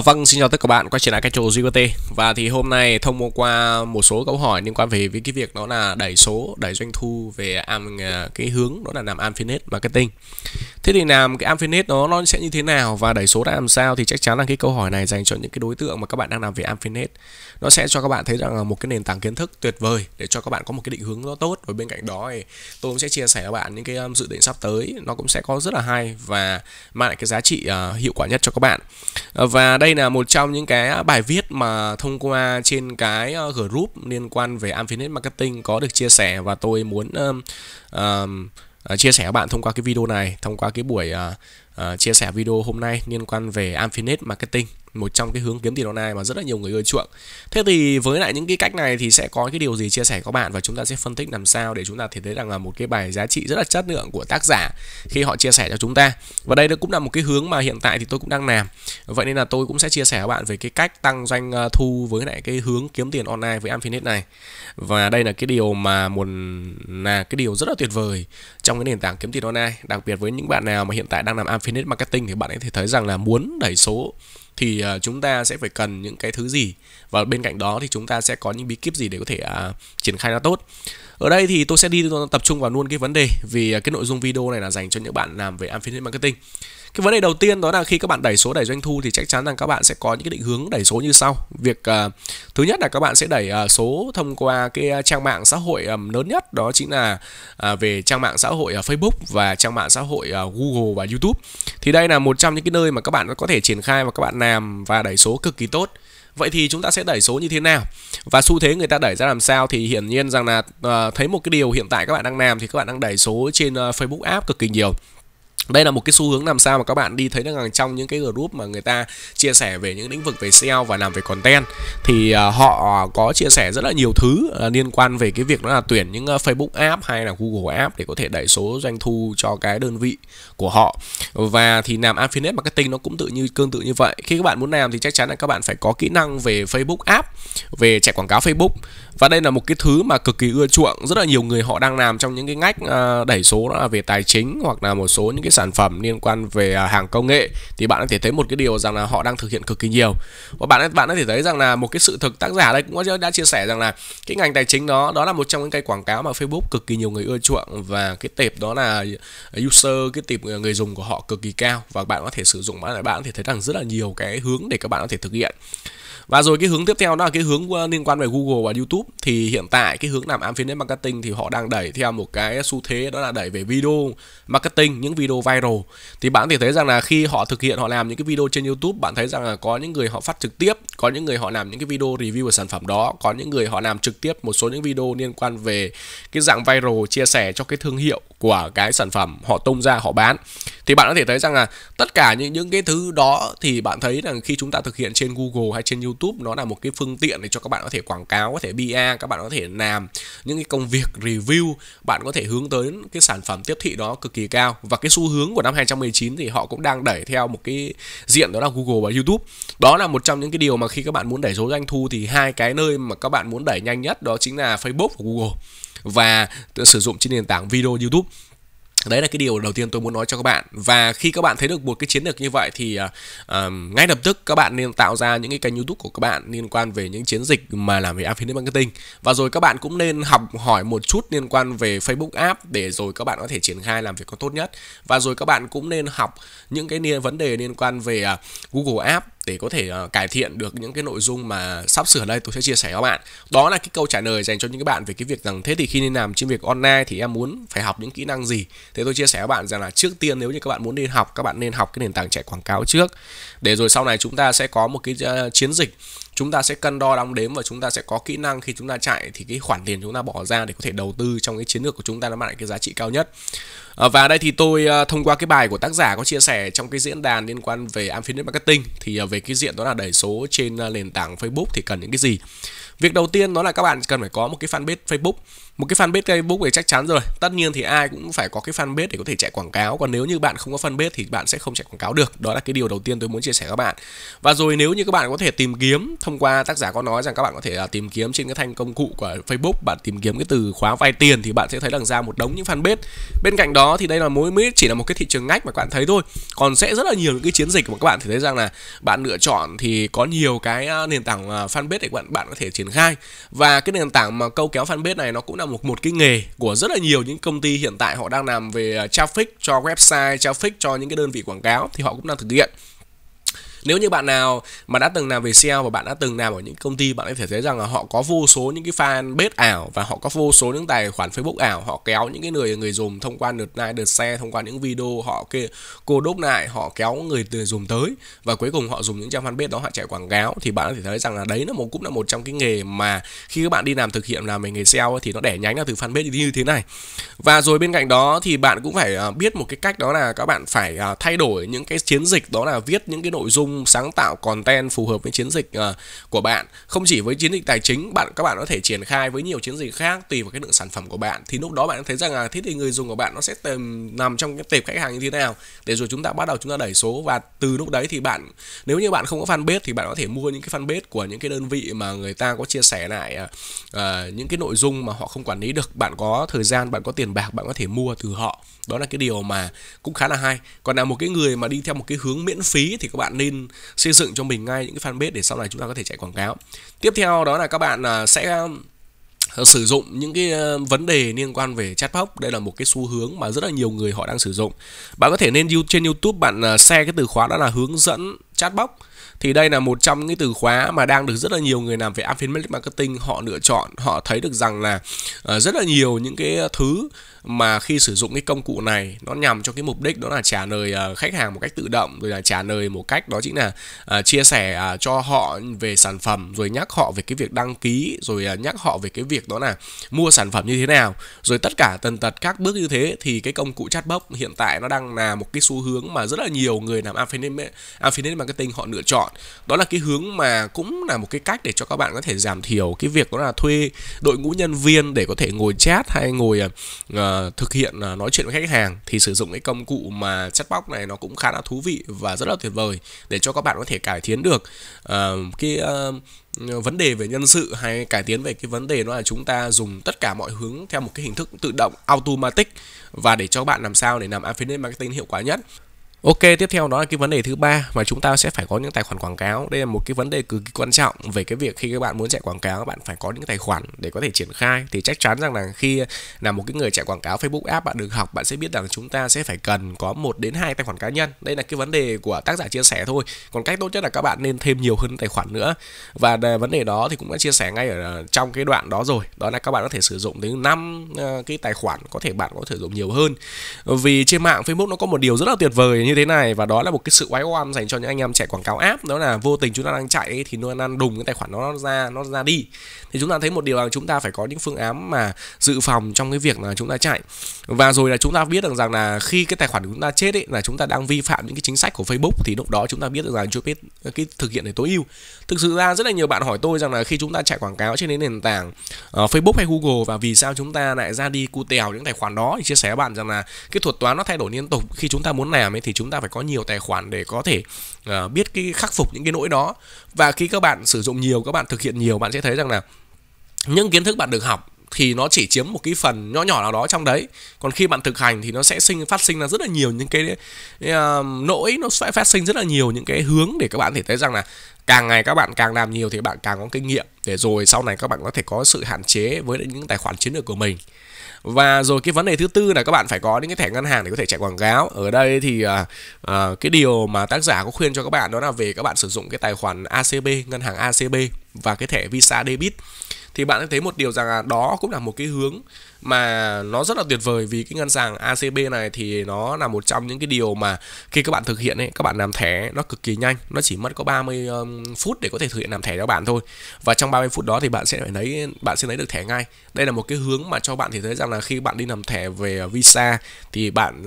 Vâng, xin chào tất cả các bạn quay trở lại kênh GOT. Và thì hôm nay thông qua một số câu hỏi liên quan về cái việc đó là đẩy doanh thu về cái hướng đó là làm Affiliate Marketing. Thế thì làm cái Affiliate nó sẽ như thế nào và đẩy số đã làm sao, thì chắc chắn là cái câu hỏi này dành cho những cái đối tượng mà các bạn đang làm về Affiliate. Nó sẽ cho các bạn thấy rằng là một cái nền tảng kiến thức tuyệt vời để cho các bạn có một cái định hướng nó tốt. Và bên cạnh đó thì tôi cũng sẽ chia sẻ với các bạn những cái dự định sắp tới, nó cũng sẽ có rất là hay và mang lại cái giá trị hiệu quả nhất cho các bạn. Và đây là một trong những cái bài viết mà thông qua trên cái group liên quan về Affiliate Marketing có được chia sẻ, và tôi muốn chia sẻ với bạn thông qua cái video này, thông qua cái buổi chia sẻ video hôm nay liên quan về Affiliate Marketing, một trong cái hướng kiếm tiền online mà rất là nhiều người ưa chuộng. Thế thì với lại những cái cách này thì sẽ có cái điều gì chia sẻ với các bạn, và chúng ta sẽ phân tích làm sao để chúng ta thể thấy rằng là một cái bài giá trị rất là chất lượng của tác giả khi họ chia sẻ cho chúng ta. Và đây nó cũng là một cái hướng mà hiện tại thì tôi cũng đang làm. Vậy nên là tôi cũng sẽ chia sẻ với bạn về cái cách tăng doanh thu với lại cái hướng kiếm tiền online với Affiliate này. Và đây là cái điều mà rất là tuyệt vời trong cái nền tảng kiếm tiền online, đặc biệt với những bạn nào mà hiện tại đang làm Affiliate Marketing thì bạn ấy thấy rằng là muốn đẩy số thì chúng ta sẽ phải cần những cái thứ gì, và bên cạnh đó thì chúng ta sẽ có những bí kíp gì để có thể triển khai nó tốt. Ở đây thì tôi sẽ tập trung vào luôn cái vấn đề, vì cái nội dung video này là dành cho những bạn làm về Affiliate Marketing. Cái vấn đề đầu tiên đó là khi các bạn đẩy số, đẩy doanh thu thì chắc chắn rằng các bạn sẽ có những cái định hướng đẩy số như sau. Thứ nhất là các bạn sẽ đẩy số thông qua cái trang mạng xã hội lớn nhất, đó chính là về trang mạng xã hội Facebook và trang mạng xã hội Google và YouTube. Thì đây là một trong những cái nơi mà các bạn có thể triển khai và các bạn làm và đẩy số cực kỳ tốt. Vậy thì chúng ta sẽ đẩy số như thế nào và xu thế người ta đẩy ra làm sao? Thì hiển nhiên rằng là thấy một cái điều hiện tại các bạn đang làm thì các bạn đang đẩy số trên Facebook Ads cực kỳ nhiều. Đây là một cái xu hướng làm sao mà các bạn đi thấy rằng trong những cái group mà người ta chia sẻ về những lĩnh vực về SEO và làm về content thì họ có chia sẻ rất là nhiều thứ liên quan về cái việc đó là tuyển những Facebook Ads hay là Google Ads để có thể đẩy số doanh thu cho cái đơn vị của họ. Và thì làm Affiliate Marketing nó cũng tương tự như vậy. Khi các bạn muốn làm thì chắc chắn là các bạn phải có kỹ năng về Facebook Ads, về chạy quảng cáo Facebook. Và đây là một cái thứ mà cực kỳ ưa chuộng, rất là nhiều người họ đang làm trong những cái ngách đẩy số đó là về tài chính hoặc là một số những cái sản phẩm liên quan về hàng công nghệ, thì bạn có thể thấy một cái điều rằng là họ đang thực hiện cực kỳ nhiều. Và bạn có thể thấy rằng là một cái sự thực, tác giả đây cũng đã chia sẻ rằng là cái ngành tài chính đó là một trong những cái quảng cáo mà Facebook cực kỳ nhiều người ưa chuộng, và cái tệp đó là user, cái tệp người dùng của họ cực kỳ cao, và bạn có thể sử dụng, bạn có thể thấy rằng rất là nhiều cái hướng để các bạn có thể thực hiện. Và rồi cái hướng tiếp theo đó là cái hướng liên quan về Google và YouTube. Thì hiện tại cái hướng làm Affiliate Marketing thì họ đang đẩy theo một cái xu thế đó là đẩy về video marketing, những video viral. Thì bạn có thể thấy rằng là khi họ thực hiện, họ làm những cái video trên YouTube, bạn thấy rằng là có những người họ phát trực tiếp, có những người họ làm những cái video review về sản phẩm đó, có những người họ làm trực tiếp một số những video liên quan về cái dạng viral, chia sẻ cho cái thương hiệu của cái sản phẩm họ tung ra, họ bán. Thì bạn có thể thấy rằng là tất cả những cái thứ đó thì bạn thấy rằng khi chúng ta thực hiện trên Google hay trên YouTube, nó là một cái phương tiện để cho các bạn có thể quảng cáo, có thể PR, các bạn có thể làm những cái công việc review, bạn có thể hướng tới cái sản phẩm tiếp thị đó cực kỳ cao. Và cái xu hướng của năm 2019 thì họ cũng đang đẩy theo một cái diện đó là Google và YouTube. Đó là một trong những cái điều mà khi các bạn muốn đẩy số doanh thu thì hai cái nơi mà các bạn muốn đẩy nhanh nhất đó chính là Facebook và Google, và sử dụng trên nền tảng video YouTube. Đấy là cái điều đầu tiên tôi muốn nói cho các bạn. Và khi các bạn thấy được một cái chiến lược như vậy thì ngay lập tức các bạn nên tạo ra những cái kênh YouTube của các bạn liên quan về những chiến dịch mà làm về Affiliate Marketing. Và rồi các bạn cũng nên học hỏi một chút liên quan về Facebook Ads để rồi các bạn có thể triển khai làm việc có tốt nhất. Và rồi các bạn cũng nên học những cái vấn đề liên quan về Google Ads để có thể cải thiện được những cái nội dung mà sắp sửa đây tôi sẽ chia sẻ với các bạn. Đó là cái câu trả lời dành cho những các bạn về cái việc rằng thế thì khi nên làm trên việc online thì em muốn phải học những kỹ năng gì. Thế tôi chia sẻ với bạn rằng là trước tiên nếu như các bạn muốn đi học, các bạn nên học cái nền tảng chạy quảng cáo trước, để rồi sau này chúng ta sẽ có một cái chiến dịch, chúng ta sẽ cân đo đong đếm và chúng ta sẽ có kỹ năng khi chúng ta chạy, thì cái khoản tiền chúng ta bỏ ra để có thể đầu tư trong cái chiến lược của chúng ta nó mang lại cái giá trị cao nhất. Và đây thì tôi thông qua cái bài của tác giả có chia sẻ trong cái diễn đàn liên quan về Affiliate Marketing, thì về cái diện đó là đẩy số trên nền tảng Facebook thì cần những cái gì. Việc đầu tiên đó là các bạn cần phải có một cái fanpage Facebook. Một cái fanpage Facebook thì chắc chắn rồi, tất nhiên thì ai cũng phải có cái fanpage để có thể chạy quảng cáo. Còn nếu như bạn không có fanpage thì bạn sẽ không chạy quảng cáo được. Đó là cái điều đầu tiên tôi muốn chia sẻ các bạn. Và rồi nếu như các bạn có thể tìm kiếm, thông qua tác giả có nói rằng các bạn có thể tìm kiếm trên cái thanh công cụ của Facebook, bạn tìm kiếm cái từ khóa vay tiền thì bạn sẽ thấy đằng ra một đống những fanpage. Bên cạnh đó thì đây là mỗi chỉ là một cái thị trường ngách mà các bạn thấy thôi. Còn sẽ rất là nhiều những cái chiến dịch mà các bạn thấy rằng là bạn lựa chọn thì có nhiều cái nền tảng fanpage để bạn có thể triển khai. Và cái nền tảng mà câu kéo fanpage này nó cũng là một cái nghề của rất là nhiều những công ty hiện tại, họ đang làm về traffic cho website, traffic cho những cái đơn vị quảng cáo thì họ cũng đang thực hiện. Nếu như bạn nào mà đã từng làm về SEO và bạn đã từng làm ở những công ty, bạn có thể thấy rằng là họ có vô số những cái fanpage ảo và họ có vô số những tài khoản Facebook ảo, họ kéo những cái người dùng thông qua lượt like, lượt share, thông qua những video họ cô đốc lại, họ kéo người dùng tới và cuối cùng họ dùng những trang fanpage đó họ chạy quảng cáo. Thì bạn có thể thấy rằng là đấy cũng là một trong cái nghề mà khi các bạn đi làm thực hiện làm về nghề SEO thì nó đẻ nhánh là từ fanpage như thế này. Và rồi bên cạnh đó thì bạn cũng phải biết một cái cách, đó là các bạn phải thay đổi những cái chiến dịch, đó là viết những cái nội dung sáng tạo content phù hợp với chiến dịch của bạn. Không chỉ với chiến dịch tài chính, các bạn có thể triển khai với nhiều chiến dịch khác tùy vào cái lượng sản phẩm của bạn. Thì lúc đó bạn thấy rằng là thế thì người dùng của bạn nó sẽ nằm trong cái tệp khách hàng như thế nào, để rồi chúng ta bắt đầu chúng ta đẩy số. Và từ lúc đấy thì bạn, nếu như bạn không có fanpage thì bạn có thể mua những cái fanpage của những cái đơn vị mà người ta có chia sẻ lại những cái nội dung mà họ không quản lý được. Bạn có thời gian, bạn có tiền bạc, bạn có thể mua từ họ. Đó là cái điều mà cũng khá là hay. Còn là một cái người mà đi theo một cái hướng miễn phí thì các bạn nên xây dựng cho mình ngay những cái fanpage để sau này chúng ta có thể chạy quảng cáo. Tiếp theo đó là các bạn sẽ sử dụng những cái vấn đề liên quan về chatbot. Đây là một cái xu hướng mà rất là nhiều người họ đang sử dụng. Bạn có thể lên trên YouTube bạn share cái từ khóa đó là hướng dẫn chatbot. Thì đây là một trong những từ khóa mà đang được rất là nhiều người làm về affiliate marketing họ lựa chọn. Họ thấy được rằng là rất là nhiều những cái thứ mà khi sử dụng cái công cụ này nó nhằm cho cái mục đích đó là trả lời khách hàng một cách tự động, rồi là trả lời một cách đó chính là chia sẻ cho họ về sản phẩm, rồi nhắc họ về cái việc đăng ký, rồi nhắc họ về cái việc đó là mua sản phẩm như thế nào, rồi tất cả tần tật các bước như thế. Thì cái công cụ chatbot hiện tại nó đang là một cái xu hướng mà rất là nhiều người làm affiliate marketing họ lựa chọn. Đó là cái hướng mà cũng là một cái cách để cho các bạn có thể giảm thiểu cái việc đó là thuê đội ngũ nhân viên để có thể ngồi chat hay ngồi thực hiện nói chuyện với khách hàng. Thì sử dụng cái công cụ mà chatbot này nó cũng khá là thú vị và rất là tuyệt vời để cho các bạn có thể cải thiện được vấn đề về nhân sự, hay cải tiến về cái vấn đề đó là chúng ta dùng tất cả mọi hướng theo một cái hình thức tự động, automatic, và để cho các bạn làm sao để làm affiliate marketing hiệu quả nhất. Ok, tiếp theo đó là cái vấn đề thứ ba mà chúng ta sẽ phải có những tài khoản quảng cáo. Đây là một cái vấn đề cực kỳ quan trọng về cái việc khi các bạn muốn chạy quảng cáo, bạn phải có những tài khoản để có thể triển khai. Thì chắc chắn rằng là khi là một cái người chạy quảng cáo Facebook Ads bạn được học, bạn sẽ biết rằng chúng ta sẽ phải cần có 1 đến 2 tài khoản cá nhân. Đây là cái vấn đề của tác giả chia sẻ thôi. Còn cách tốt nhất là các bạn nên thêm nhiều hơn tài khoản nữa. Và vấn đề đó thì cũng đã chia sẻ ngay ở trong cái đoạn đó rồi. Đó là các bạn có thể sử dụng đến 5 cái tài khoản, có thể bạn có thể sử dụng nhiều hơn. Vì trên mạng Facebook nó có một điều rất là tuyệt vời như thế này, và đó là một cái sự oái oăm dành cho những anh em chạy quảng cáo app. Đó là vô tình chúng ta đang chạy thì nó đang đùng cái tài khoản nó ra đi. Thì chúng ta thấy một điều là chúng ta phải có những phương án mà dự phòng trong cái việc là chúng ta chạy. Và rồi là chúng ta biết rằng là khi cái tài khoản của chúng ta chết ấy, là chúng ta đang vi phạm những cái chính sách của Facebook. Thì lúc đó chúng ta biết được rằng chưa biết cái thực hiện để tối ưu. Thực sự ra rất là nhiều bạn hỏi tôi rằng là khi chúng ta chạy quảng cáo trên nền tảng Facebook hay Google, và vì sao chúng ta lại ra đi cu tèo những tài khoản đó. Thì chia sẻ với bạn rằng là cái thuật toán nó thay đổi liên tục. Khi chúng ta muốn làm ấy thì chúng ta phải có nhiều tài khoản để có thể biết cái khắc phục những cái lỗi đó. Và khi các bạn sử dụng nhiều, các bạn thực hiện nhiều, bạn sẽ thấy rằng là những kiến thức bạn được học thì nó chỉ chiếm một cái phần nhỏ nhỏ nào đó trong đấy. Còn khi bạn thực hành thì nó sẽ phát sinh ra rất là nhiều những cái lỗi, nó sẽ phát sinh rất là nhiều những cái hướng để các bạn thể thấy rằng là càng ngày các bạn càng làm nhiều thì bạn càng có kinh nghiệm, để rồi sau này các bạn có thể có sự hạn chế với những tài khoản chiến lược của mình. Và rồi cái vấn đề thứ tư là các bạn phải có những cái thẻ ngân hàng để có thể chạy quảng cáo. Ở đây thì cái điều mà tác giả có khuyên cho các bạn đó là về các bạn sử dụng cái tài khoản ACB, ngân hàng ACB và cái thẻ Visa Debit. Thì bạn sẽ thấy một điều rằng là đó cũng là một cái hướng mà nó rất là tuyệt vời, vì cái ngân hàng ACB này thì nó là một trong những cái điều mà khi các bạn thực hiện ấy, các bạn làm thẻ nó cực kỳ nhanh, nó chỉ mất có 30 phút để có thể thực hiện làm thẻ cho bạn thôi. Và trong 30 phút đó thì bạn sẽ lấy được thẻ ngay. Đây là một cái hướng mà cho bạn thì thấy rằng là khi bạn đi làm thẻ về Visa thì bạn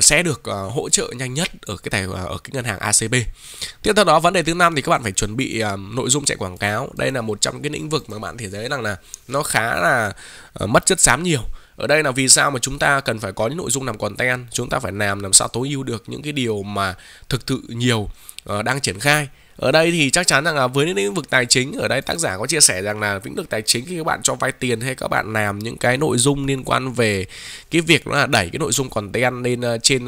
sẽ được hỗ trợ nhanh nhất ở cái ngân hàng ACB. Tiếp theo đó, vấn đề thứ 5 thì các bạn phải chuẩn bị nội dung chạy quảng cáo. Đây là một trong cái lĩnh vực mà bạn thì thấy rằng là nó khá là mất chất xám nhiều. Ở đây là vì sao mà chúng ta cần phải có những nội dung làm content, chúng ta phải làm sao tối ưu được những cái điều mà thực sự nhiều đang triển khai. Ở đây thì chắc chắn rằng là với những lĩnh vực tài chính, ở đây tác giả có chia sẻ rằng là lĩnh vực tài chính khi các bạn cho vay tiền hay các bạn làm những cái nội dung liên quan về cái việc đó là đẩy cái nội dung content lên trên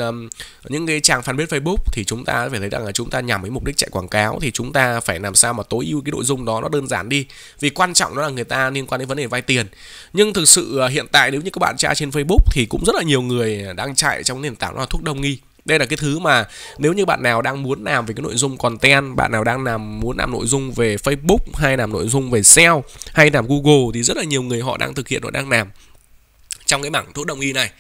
những cái trang fanpage Facebook, thì chúng ta phải thấy rằng là chúng ta nhằm với mục đích chạy quảng cáo thì chúng ta phải làm sao mà tối ưu cái nội dung đó nó đơn giản đi. Vì quan trọng đó là người ta liên quan đến vấn đề vay tiền. Nhưng thực sự hiện tại nếu như các bạn tra trên Facebook thì cũng rất là nhiều người đang chạy trong nền tảng đó là thuốc đông y. Đây là cái thứ mà nếu như bạn nào đang muốn làm về cái nội dung content, bạn nào đang muốn làm nội dung về Facebook hay làm nội dung về SEO hay làm Google thì rất là nhiều người họ đang thực hiện, họ đang làm trong cái mảng thuốc đông y này.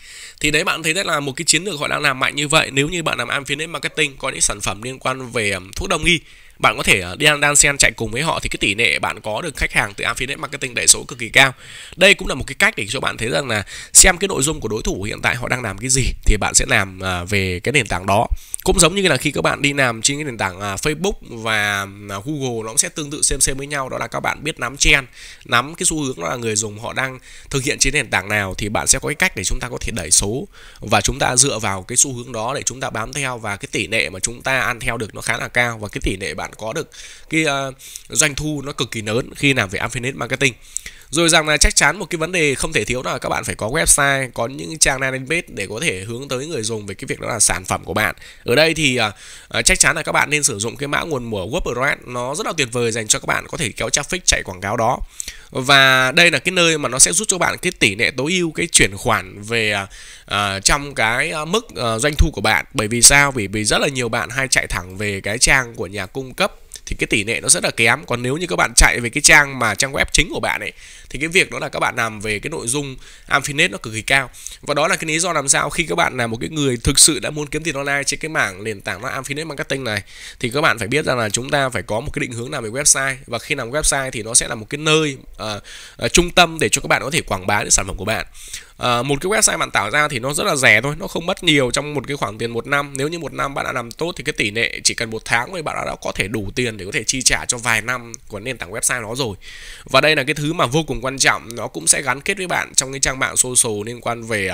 Thì đấy, bạn thấy đấy là một cái chiến lược họ đang làm mạnh như vậy. Nếu như bạn làm affiliate marketing, có những sản phẩm liên quan về thuốc đông y, bạn có thể đi đan xen chạy cùng với họ thì cái tỷ lệ bạn có được khách hàng từ affiliate marketing đẩy số cực kỳ cao. Đây cũng là một cái cách để cho bạn thấy rằng là xem cái nội dung của đối thủ hiện tại họ đang làm cái gì thì bạn sẽ làm về cái nền tảng đó. Cũng giống như là khi các bạn đi làm trên cái nền tảng Facebook và Google, nó cũng sẽ tương tự xem với nhau, đó là các bạn biết nắm trend, nắm cái xu hướng đó là người dùng họ đang thực hiện trên nền tảng nào thì bạn sẽ có cái cách để chúng ta có thể đẩy số và chúng ta dựa vào cái xu hướng đó để chúng ta bám theo, và cái tỷ lệ mà chúng ta ăn theo được nó khá là cao và cái tỷ lệ bạn có được cái doanh thu nó cực kỳ lớn khi làm về affiliate marketing. Rồi rằng là chắc chắn một cái vấn đề không thể thiếu là các bạn phải có website, có những trang landing page để có thể hướng tới người dùng về cái việc đó là sản phẩm của bạn. Ở đây thì chắc chắn là các bạn nên sử dụng cái mã nguồn của WordPress, nó rất là tuyệt vời dành cho các bạn có thể kéo traffic chạy quảng cáo đó. Và đây là cái nơi mà nó sẽ giúp cho bạn cái tỷ lệ tối ưu cái chuyển khoản về trong cái mức doanh thu của bạn. Bởi vì sao? Vì rất là nhiều bạn hay chạy thẳng về cái trang của nhà cung cấp thì cái tỷ lệ nó rất là kém. Còn nếu như các bạn chạy về cái trang web chính của bạn ấy thì cái việc đó là các bạn làm về cái nội dung affiliate nó cực kỳ cao. Và đó là cái lý do làm sao khi các bạn là một cái người thực sự đã muốn kiếm tiền online trên cái mảng nền tảng nó affiliate marketing này thì các bạn phải biết rằng là chúng ta phải có một cái định hướng làm về website, và khi làm website thì nó sẽ là một cái nơi trung tâm để cho các bạn có thể quảng bá những sản phẩm của bạn. Một cái website bạn tạo ra thì nó rất là rẻ thôi, nó không mất nhiều trong một cái khoảng tiền 1 năm. Nếu như 1 năm bạn đã làm tốt thì cái tỷ lệ chỉ cần 1 tháng thôi bạn đã có thể đủ tiền để có thể chi trả cho vài năm của nền tảng website đó rồi. Và đây là cái thứ mà vô cùng quan trọng, nó cũng sẽ gắn kết với bạn trong cái trang mạng social liên quan về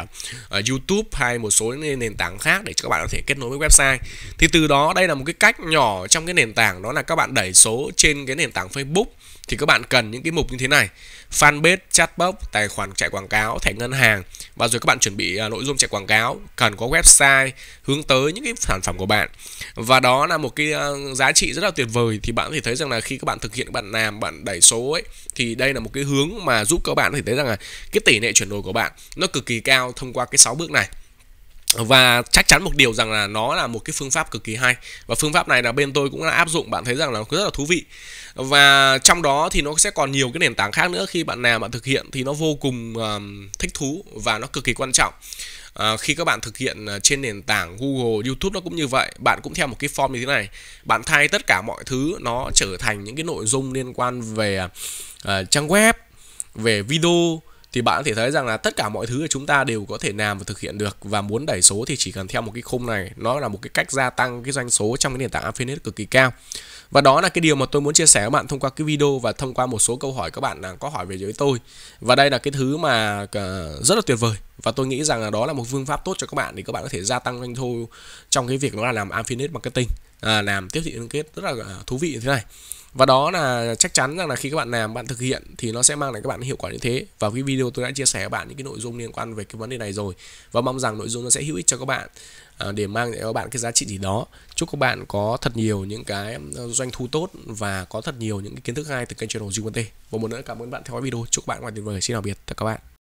YouTube hay một số nền tảng khác để cho các bạn có thể kết nối với website. Thì từ đó đây là một cái cách nhỏ trong cái nền tảng, đó là các bạn đẩy số trên cái nền tảng Facebook thì các bạn cần những cái mục như thế này: fanpage, chatbox, tài khoản chạy quảng cáo, thẻ ngân hàng, và rồi các bạn chuẩn bị nội dung chạy quảng cáo, cần có website hướng tới những cái sản phẩm của bạn. Và đó là một cái giá trị rất là tuyệt vời. Thì bạn có thể thấy rằng là khi các bạn thực hiện, các bạn làm, bạn đẩy số ấy, thì đây là một cái hướng mà giúp các bạn có thể thấy rằng là cái tỷ lệ chuyển đổi của bạn nó cực kỳ cao thông qua cái 6 bước này. Và chắc chắn một điều rằng là nó là một cái phương pháp cực kỳ hay, và phương pháp này là bên tôi cũng đã áp dụng, bạn thấy rằng là nó rất là thú vị. Và trong đó thì nó sẽ còn nhiều cái nền tảng khác nữa, khi bạn nào bạn thực hiện thì nó vô cùng thích thú và nó cực kỳ quan trọng. Khi các bạn thực hiện trên nền tảng Google, YouTube nó cũng như vậy, bạn cũng theo một cái form như thế này, bạn thay tất cả mọi thứ nó trở thành những cái nội dung liên quan về trang web, về video. Thì bạn có thể thấy rằng là tất cả mọi thứ chúng ta đều có thể làm và thực hiện được. Và muốn đẩy số thì chỉ cần theo một cái khung này, nó là một cái cách gia tăng cái doanh số trong cái nền tảng affiliate cực kỳ cao. Và đó là cái điều mà tôi muốn chia sẻ với bạn thông qua cái video và thông qua một số câu hỏi các bạn có hỏi về với tôi. Và đây là cái thứ mà rất là tuyệt vời, và tôi nghĩ rằng là đó là một phương pháp tốt cho các bạn để các bạn có thể gia tăng doanh thu trong cái việc đó là làm affiliate marketing, làm tiếp thị liên kết rất là thú vị như thế này. Và đó là chắc chắn rằng là khi các bạn làm, bạn thực hiện thì nó sẽ mang lại các bạn hiệu quả như thế. Và cái video tôi đã chia sẻ với bạn những cái nội dung liên quan về cái vấn đề này rồi, và mong rằng nội dung nó sẽ hữu ích cho các bạn để mang lại các bạn cái giá trị gì đó. Chúc các bạn có thật nhiều những cái doanh thu tốt và có thật nhiều những cái kiến thức hay từ kênh channel GQT. Và một lần nữa cảm ơn bạn theo dõi video. Chúc các bạn ngày tuyệt vời. Xin chào biệt tất cả các bạn.